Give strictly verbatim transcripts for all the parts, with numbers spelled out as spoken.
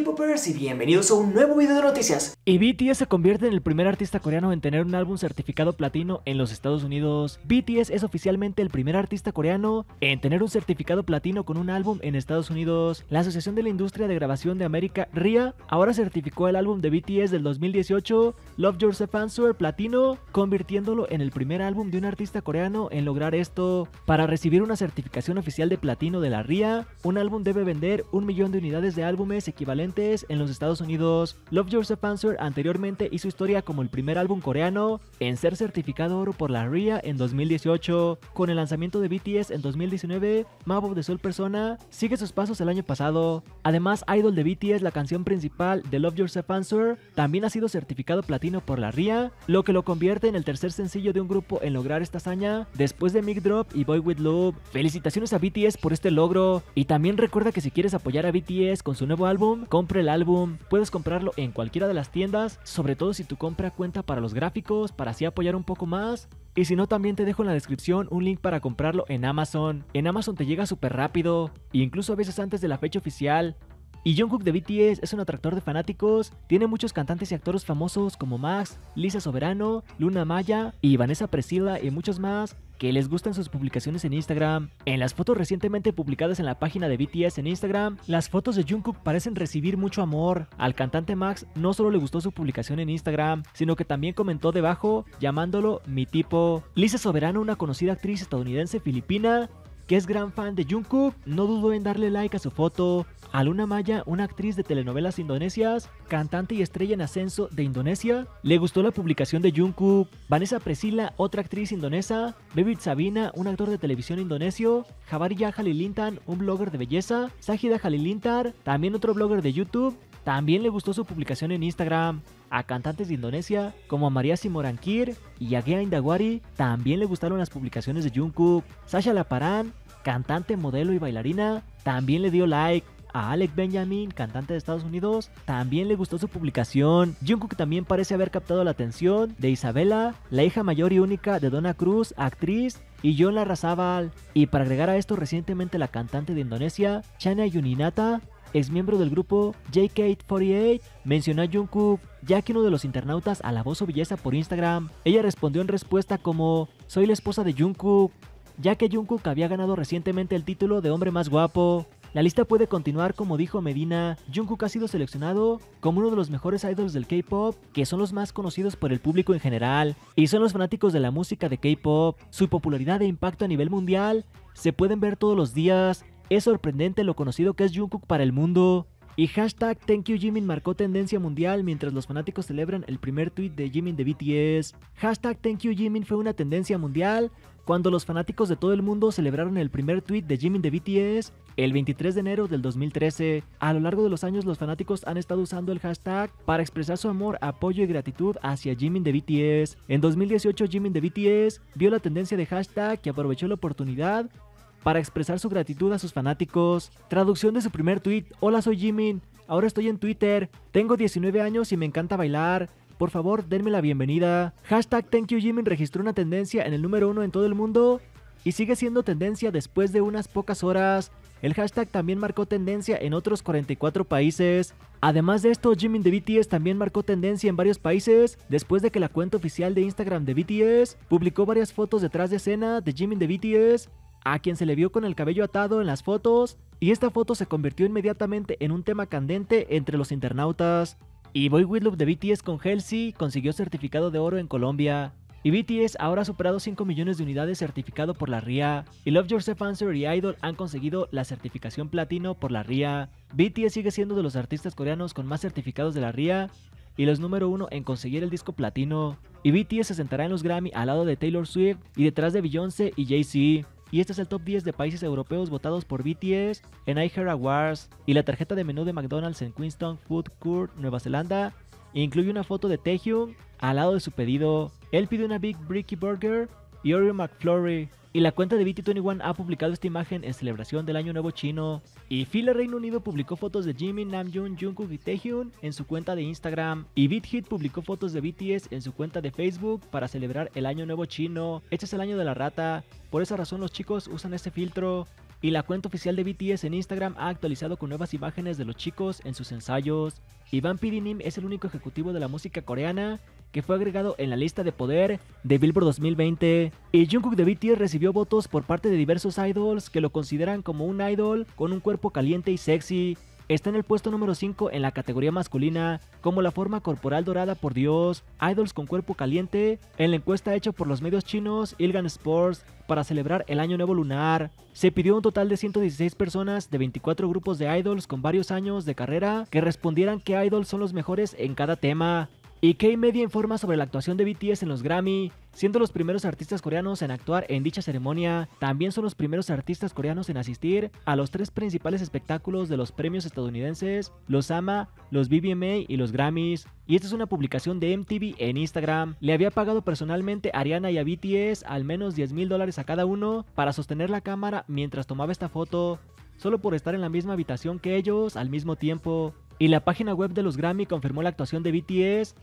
K-Popers y bienvenidos a un nuevo video de noticias. Y B T S se convierte en el primer artista coreano en tener un álbum certificado platino en los Estados Unidos. B T S es oficialmente el primer artista coreano en tener un certificado platino con un álbum en Estados Unidos. La Asociación de la Industria de Grabación de América, R I A A, ahora certificó el álbum de B T S del dos mil dieciocho, Love Yourself Answer, platino, convirtiéndolo en el primer álbum de un artista coreano en lograr esto. Para recibir una certificación oficial de platino de la R I A A, un álbum debe vender un millón de unidades de álbumes equivalentes en los Estados Unidos. Love Yourself Answer anteriormente hizo historia como el primer álbum coreano en ser certificado oro por la R I A A en dos mil dieciocho. Con el lanzamiento de B T S en dos mil diecinueve, Map of the Soul Persona sigue sus pasos el año pasado. Además, Idol de B T S, la canción principal de Love Yourself Answer, también ha sido certificado platino por la R I A A, lo que lo convierte en el tercer sencillo de un grupo en lograr esta hazaña después de Mic Drop y Boy With Luv. Felicitaciones a B T S por este logro, y también recuerda que si quieres apoyar a B T S con su nuevo álbum, compra el álbum. Puedes comprarlo en cualquiera de las tiendas, sobre todo si tu compra cuenta para los gráficos, para así apoyar un poco más. Y si no, también te dejo en la descripción un link para comprarlo en Amazon. En Amazon te llega súper rápido, e incluso a veces antes de la fecha oficial. Y Jungkook de B T S es un atractor de fanáticos, tiene muchos cantantes y actores famosos como Max, Lisa Soberano, Luna Maya y Vanessa Presila y muchos más que les gustan sus publicaciones en Instagram. En las fotos recientemente publicadas en la página de B T S en Instagram, las fotos de Jungkook parecen recibir mucho amor. Al cantante Max no solo le gustó su publicación en Instagram, sino que también comentó debajo llamándolo mi tipo. Lisa Soberano, una conocida actriz estadounidense filipina que es gran fan de Jungkook, no dudó en darle like a su foto. A Luna Maya, una actriz de telenovelas indonesias, cantante y estrella en ascenso de Indonesia, le gustó la publicación de Jungkook. Vanessa Presila, otra actriz indonesa, Bebit Sabina, un actor de televisión indonesio, Jabari Yahalilintan, un blogger de belleza, Sajida Halilintar, también otro blogger de YouTube, también le gustó su publicación en Instagram. A cantantes de Indonesia como a María Simorankir y a Gea Indawari también le gustaron las publicaciones de Jungkook. Sasha Laparan, cantante, modelo y bailarina, también le dio like. A Alec Benjamin, cantante de Estados Unidos, también le gustó su publicación. Jungkook también parece haber captado la atención de Isabela, la hija mayor y única de Donna Cruz, actriz, y John Larrazábal. Y para agregar a esto, recientemente la cantante de Indonesia, Chana Yuninata, ex miembro del grupo J K cuarenta y ocho, mencionó a Jungkook, ya que uno de los internautas alabó su belleza por Instagram. Ella respondió en respuesta como, soy la esposa de Jungkook, ya que Jungkook había ganado recientemente el título de hombre más guapo. La lista puede continuar, como dijo Medina. Jungkook ha sido seleccionado como uno de los mejores idols del K-Pop, que son los más conocidos por el público en general, y son los fanáticos de la música de K-Pop. Su popularidad e impacto a nivel mundial se pueden ver todos los días. Es sorprendente lo conocido que es Jungkook para el mundo. Y hashtag Thank You Jimin marcó tendencia mundial mientras los fanáticos celebran el primer tweet de Jimin de B T S. Hashtag Thank You Jimin fue una tendencia mundial cuando los fanáticos de todo el mundo celebraron el primer tweet de Jimin de B T S el veintitrés de enero del dos mil trece. A lo largo de los años, los fanáticos han estado usando el hashtag para expresar su amor, apoyo y gratitud hacia Jimin de B T S. En dos mil dieciocho, Jimin de B T S vio la tendencia de hashtag y aprovechó la oportunidad para expresar su gratitud a sus fanáticos. Traducción de su primer tweet: hola, soy Jimin, ahora estoy en Twitter, tengo diecinueve años y me encanta bailar, por favor denme la bienvenida. Hashtag Thank You Jimin registró una tendencia en el número uno en todo el mundo y sigue siendo tendencia después de unas pocas horas. El hashtag también marcó tendencia en otros cuarenta y cuatro países. Además de esto, Jimin de B T S también marcó tendencia en varios países después de que la cuenta oficial de Instagram de B T S publicó varias fotos detrás de escena de Jimin de B T S, a quien se le vio con el cabello atado en las fotos, y esta foto se convirtió inmediatamente en un tema candente entre los internautas. Y Boy With Luv de B T S con Halsey consiguió certificado de oro en Colombia. Y B T S ahora ha superado cinco millones de unidades certificado por la R I A A. Y Love Yourself Answer y Idol han conseguido la certificación platino por la R I A A. B T S sigue siendo de los artistas coreanos con más certificados de la R I A A y los número uno en conseguir el disco platino. Y B T S se sentará en los Grammy al lado de Taylor Swift y detrás de Beyoncé y Jay-Z. Y este es el top diez de países europeos votados por B T S en iHeart Awards. Y la tarjeta de menú de McDonald's en Queenstown Food Court, Nueva Zelanda, incluye una foto de Taehyun al lado de su pedido. Él pidió una Big Bricky Burger y Oreo McFlurry. Y la cuenta de B T veintiuno ha publicado esta imagen en celebración del Año Nuevo Chino. Y Fila Reino Unido publicó fotos de Jimin, Namjoon, Jungkook y Taehyun en su cuenta de Instagram. Y BitHit publicó fotos de B T S en su cuenta de Facebook para celebrar el Año Nuevo Chino. Este es el año de la rata, por esa razón los chicos usan este filtro. Y la cuenta oficial de B T S en Instagram ha actualizado con nuevas imágenes de los chicos en sus ensayos. Ivan Pidinim es el único ejecutivo de la música coreana que fue agregado en la lista de poder de Billboard dos mil veinte. Y Jungkook de B T S recibió votos por parte de diversos idols que lo consideran como un idol con un cuerpo caliente y sexy. Está en el puesto número cinco en la categoría masculina, como la forma corporal dorada por Dios, idols con cuerpo caliente, en la encuesta hecha por los medios chinos Ilgan Sports para celebrar el año nuevo lunar. Se pidió un total de ciento dieciséis personas de veinticuatro grupos de idols con varios años de carrera que respondieran qué idols son los mejores en cada tema. Y K-Media informa sobre la actuación de B T S en los Grammy, siendo los primeros artistas coreanos en actuar en dicha ceremonia. También son los primeros artistas coreanos en asistir a los tres principales espectáculos de los premios estadounidenses, los AMA, los B B M A y los Grammys. Y esta es una publicación de M T V en Instagram. Le había pagado personalmente a Ariana y a B T S al menos diez mil dólares a cada uno para sostener la cámara mientras tomaba esta foto, solo por estar en la misma habitación que ellos al mismo tiempo. Y la página web de los Grammy confirmó la actuación de B T S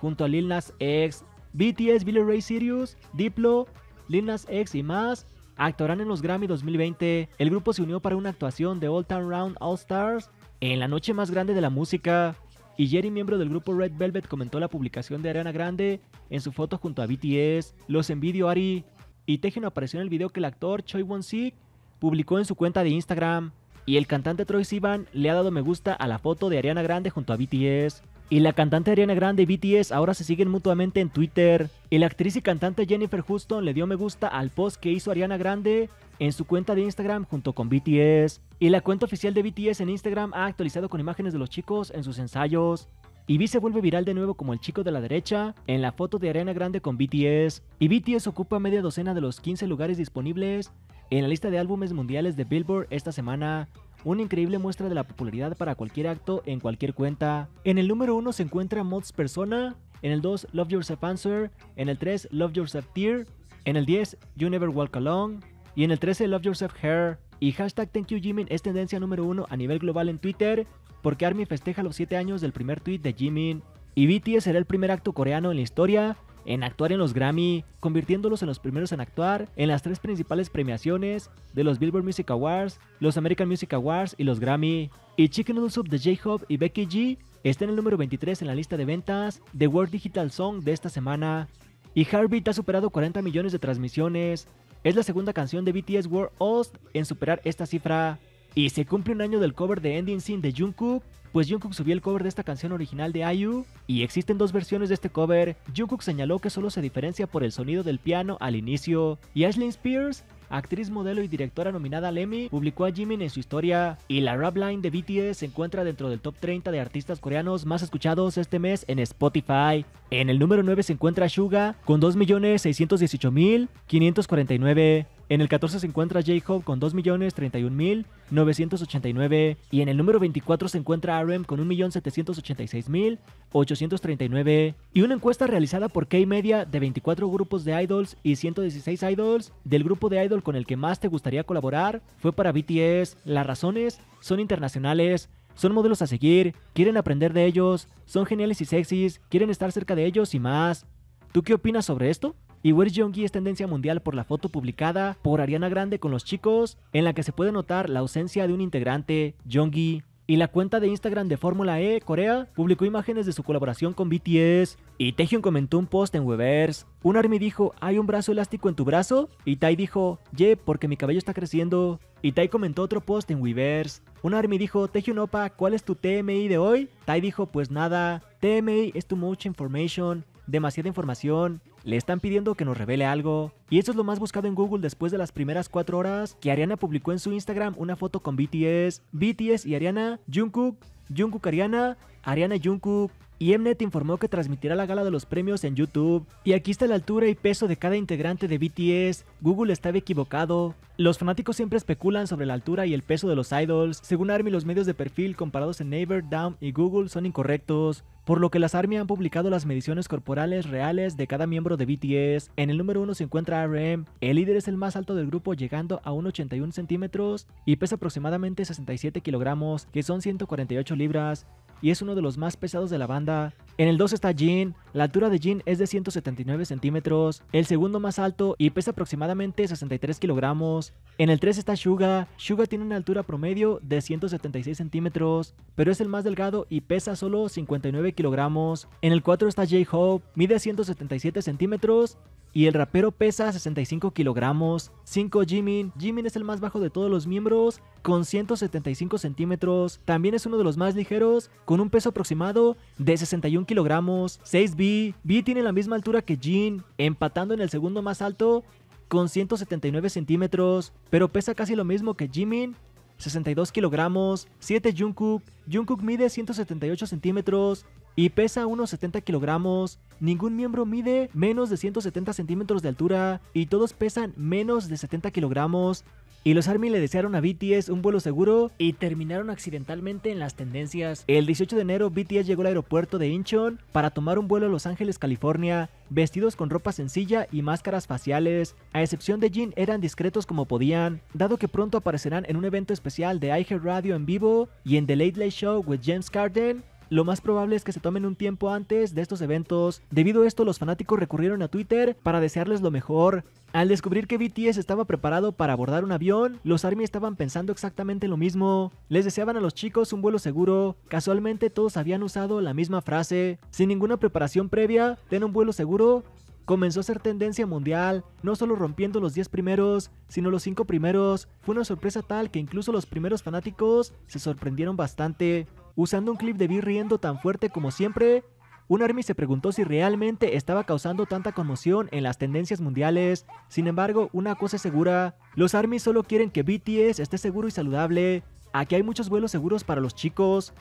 junto a Lil Nas X. B T S, Billy Ray Cyrus, Diplo, Lil Nas X y más actuarán en los Grammy dos mil veinte. El grupo se unió para una actuación de All Town Round All Stars en la noche más grande de la música. Y Jerry, miembro del grupo Red Velvet, comentó la publicación de Ariana Grande en su foto junto a B T S. Los envidio, Ari. Y Taehyun apareció en el video que el actor Choi Won-sik publicó en su cuenta de Instagram. Y el cantante Troye Sivan le ha dado me gusta a la foto de Ariana Grande junto a B T S. Y la cantante Ariana Grande y B T S ahora se siguen mutuamente en Twitter. Y la actriz y cantante Jennifer Hudson le dio me gusta al post que hizo Ariana Grande en su cuenta de Instagram junto con B T S. Y la cuenta oficial de B T S en Instagram ha actualizado con imágenes de los chicos en sus ensayos. Y V se vuelve viral de nuevo como el chico de la derecha en la foto de Ariana Grande con B T S. Y B T S ocupa media docena de los quince lugares disponibles en la lista de álbumes mundiales de Billboard esta semana. Una increíble muestra de la popularidad para cualquier acto en cualquier cuenta. En el número uno se encuentra Mods Persona, en el dos Love Yourself Answer, en el tres Love Yourself Tear, en el diez You Never Walk Alone y en el trece Love Yourself Hair. Y hashtag Thank You Jimin es tendencia número uno a nivel global en Twitter, porque ARMY festeja los siete años del primer tweet de Jimin. Y B T S será el primer acto coreano en la historia en actuar en los Grammy, convirtiéndolos en los primeros en actuar en las tres principales premiaciones de los Billboard Music Awards, los American Music Awards y los Grammy. Y Chicken Noodle Soup de J-Hope y Becky G está en el número veintitrés en la lista de ventas de World Digital Song de esta semana. Y Heartbeat ha superado cuarenta millones de transmisiones. Es la segunda canción de B T S World Ost en superar esta cifra. Y se cumple un año del cover de Ending Scene de Jungkook, pues Jungkook subió el cover de esta canción original de I U, y existen dos versiones de este cover. Jungkook señaló que solo se diferencia por el sonido del piano al inicio. Y Ashlyn Spears, actriz, modelo y directora nominada al Emmy, publicó a Jimin en su historia. Y la rap line de B T S se encuentra dentro del top treinta de artistas coreanos más escuchados este mes en Spotify. En el número nueve se encuentra Suga con dos millones seiscientos dieciocho mil quinientos cuarenta y nueve. En el catorce se encuentra J-Hope con dos millones treinta y un mil novecientos ochenta y nueve y en el número veinticuatro se encuentra R M con un millón setecientos ochenta y seis mil ochocientos treinta y nueve. Y una encuesta realizada por K-Media de veinticuatro grupos de idols y ciento dieciséis idols del grupo de idol con el que más te gustaría colaborar fue para B T S. Las razones son internacionales, son modelos a seguir, quieren aprender de ellos, son geniales y sexys, quieren estar cerca de ellos y más. ¿Tú qué opinas sobre esto? Y Where's Youngie es tendencia mundial por la foto publicada por Ariana Grande con los chicos, en la que se puede notar la ausencia de un integrante, Youngie. Y la cuenta de Instagram de Fórmula E Corea publicó imágenes de su colaboración con B T S. Y Taehyun comentó un post en Weverse. Un ARMY dijo, ¿hay un brazo elástico en tu brazo? Y Tae dijo, ye, porque mi cabello está creciendo. Y Tae comentó otro post en Weverse. Un ARMY dijo, Taehyun opa, ¿cuál es tu T M I de hoy? Tae dijo, pues nada, T M I es too much information, demasiada información. Le están pidiendo que nos revele algo. Y eso es lo más buscado en Google después de las primeras cuatro horas que Ariana publicó en su Instagram una foto con B T S. B T S y Ariana, Jungkook, Jungkook Ariana, Ariana Jungkook. Y Mnet informó que transmitirá la gala de los premios en YouTube. Y aquí está la altura y peso de cada integrante de B T S. Google estaba equivocado. Los fanáticos siempre especulan sobre la altura y el peso de los idols. Según ARMY, los medios de perfil comparados en Naver, Daum y Google son incorrectos, por lo que las ARMY han publicado las mediciones corporales reales de cada miembro de B T S. En el número uno se encuentra R M. El líder es el más alto del grupo, llegando a uno ochenta y uno centímetros y pesa aproximadamente sesenta y siete kilogramos, que son ciento cuarenta y ocho libras. y es uno de los más pesados de la banda. En el dos está Jin. La altura de Jin es de ciento setenta y nueve centímetros, el segundo más alto, y pesa aproximadamente sesenta y tres kilogramos. En el tres está Suga. Suga tiene una altura promedio de ciento setenta y seis centímetros, pero es el más delgado y pesa solo cincuenta y nueve kilogramos. En el cuatro está J-Hope. Mide ciento setenta y siete centímetros y el rapero pesa sesenta y cinco kilogramos. cinco Jimin. Jimin es el más bajo de todos los miembros, con ciento setenta y cinco centímetros. También es uno de los más ligeros, con un peso aproximado de sesenta y un kilogramos. seis B. B tiene la misma altura que Jin, empatando en el segundo más alto, con ciento setenta y nueve centímetros, pero pesa casi lo mismo que Jimin, sesenta y dos kilogramos. siete Jungkook. Jungkook mide ciento setenta y ocho centímetros y pesa unos setenta kilogramos. Ningún miembro mide menos de ciento setenta centímetros de altura y todos pesan menos de setenta kilogramos. Y los ARMY le desearon a B T S un vuelo seguro y terminaron accidentalmente en las tendencias. El dieciocho de enero, B T S llegó al aeropuerto de Incheon para tomar un vuelo a Los Ángeles, California, vestidos con ropa sencilla y máscaras faciales. A excepción de Jin, eran discretos como podían, dado que pronto aparecerán en un evento especial de iHeartRadio en vivo y en The Late Late Show with James Corden. Lo más probable es que se tomen un tiempo antes de estos eventos. Debido a esto, los fanáticos recurrieron a Twitter para desearles lo mejor. Al descubrir que B T S estaba preparado para abordar un avión, los ARMY estaban pensando exactamente lo mismo. Les deseaban a los chicos un vuelo seguro. Casualmente todos habían usado la misma frase. Sin ninguna preparación previa, ten un vuelo seguro comenzó a ser tendencia mundial, no solo rompiendo los diez primeros, sino los cinco primeros. Fue una sorpresa tal que incluso los primeros fanáticos se sorprendieron bastante. Usando un clip de B riendo tan fuerte como siempre, un ARMY se preguntó si realmente estaba causando tanta conmoción en las tendencias mundiales. Sin embargo, una cosa es segura, los ARMY solo quieren que B T S esté seguro y saludable. Aquí hay muchos vuelos seguros para los chicos.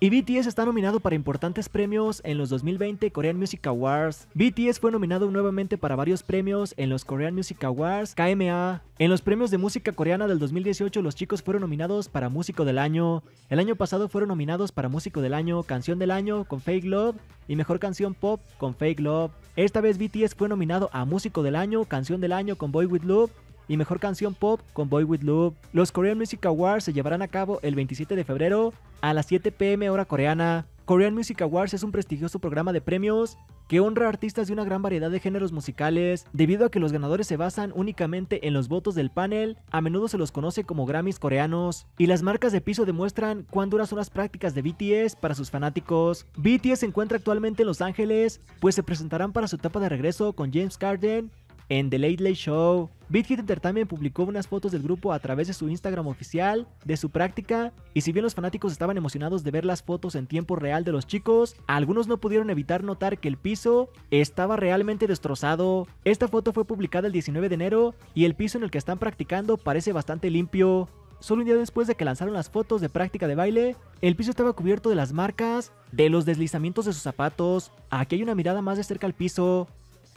Y B T S está nominado para importantes premios en los dos mil veinte Korean Music Awards. B T S fue nominado nuevamente para varios premios en los Korean Music Awards K M A. En los premios de música coreana del dos mil dieciocho, los chicos fueron nominados para Músico del Año. El año pasado fueron nominados para Músico del Año, Canción del Año con Fake Love y Mejor Canción Pop con Fake Love. Esta vez B T S fue nominado a Músico del Año, Canción del Año con Boy With Luv y Mejor Canción Pop con Boy With Luv. Los Korean Music Awards se llevarán a cabo el veintisiete de febrero a las siete pm hora coreana. Korean Music Awards es un prestigioso programa de premios que honra a artistas de una gran variedad de géneros musicales. Debido a que los ganadores se basan únicamente en los votos del panel, a menudo se los conoce como Grammys coreanos. Y las marcas de piso demuestran cuán duras son las prácticas de B T S para sus fanáticos. B T S se encuentra actualmente en Los Ángeles, pues se presentarán para su etapa de regreso con James Corden en The Late Late Show. Big Hit Entertainment publicó unas fotos del grupo a través de su Instagram oficial de su práctica, y si bien los fanáticos estaban emocionados de ver las fotos en tiempo real de los chicos, algunos no pudieron evitar notar que el piso estaba realmente destrozado. Esta foto fue publicada el diecinueve de enero y el piso en el que están practicando parece bastante limpio. Solo un día después de que lanzaron las fotos de práctica de baile, el piso estaba cubierto de las marcas de los deslizamientos de sus zapatos. Aquí hay una mirada más de cerca al piso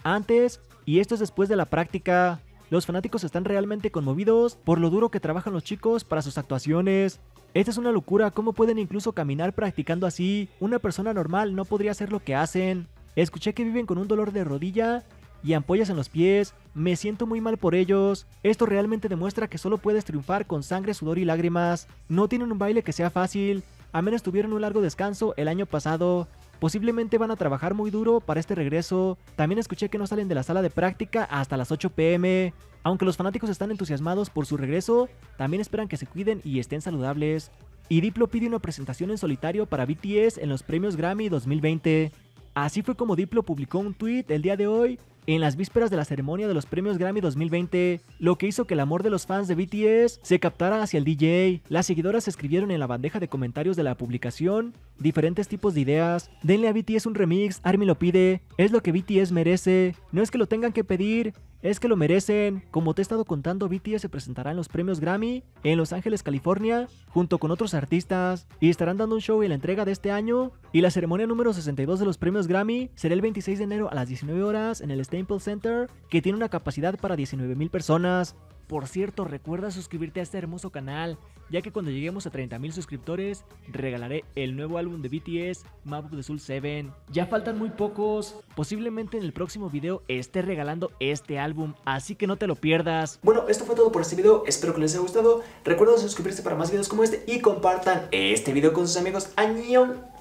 antes y esto es después de la práctica. Los fanáticos están realmente conmovidos por lo duro que trabajan los chicos para sus actuaciones. Esta es una locura, ¿cómo pueden incluso caminar practicando así? Una persona normal no podría hacer lo que hacen. Escuché que viven con un dolor de rodilla y ampollas en los pies. Me siento muy mal por ellos. Esto realmente demuestra que solo puedes triunfar con sangre, sudor y lágrimas. No tienen un baile que sea fácil. A menos tuvieron un largo descanso el año pasado. Posiblemente van a trabajar muy duro para este regreso. También escuché que no salen de la sala de práctica hasta las ocho pm. Aunque los fanáticos están entusiasmados por su regreso, también esperan que se cuiden y estén saludables. Y Diplo pide una presentación en solitario para B T S en los premios Grammy dos mil veinte. Así fue como Diplo publicó un tweet el día de hoy, en las vísperas de la ceremonia de los premios Grammy dos mil veinte, lo que hizo que el amor de los fans de B T S se captara hacia el D J. Las seguidoras escribieron en la bandeja de comentarios de la publicación diferentes tipos de ideas. Denle a B T S un remix, ARMY lo pide, es lo que B T S merece, no es que lo tengan que pedir, es que lo merecen. Como te he estado contando, B T S se presentará en los premios Grammy en Los Ángeles, California, junto con otros artistas, y estarán dando un show en la entrega de este año, y la ceremonia número sesenta y dos de los premios Grammy será el veintiséis de enero a las diecinueve horas en el Staples Center, que tiene una capacidad para diecinueve mil personas. Por cierto, recuerda suscribirte a este hermoso canal, ya que cuando lleguemos a treinta mil suscriptores, regalaré el nuevo álbum de B T S, Map of the Soul siete. Ya faltan muy pocos, posiblemente en el próximo video esté regalando este álbum, así que no te lo pierdas. Bueno, esto fue todo por este video, espero que les haya gustado. Recuerden suscribirse para más videos como este y compartan este video con sus amigos. ¡Añón!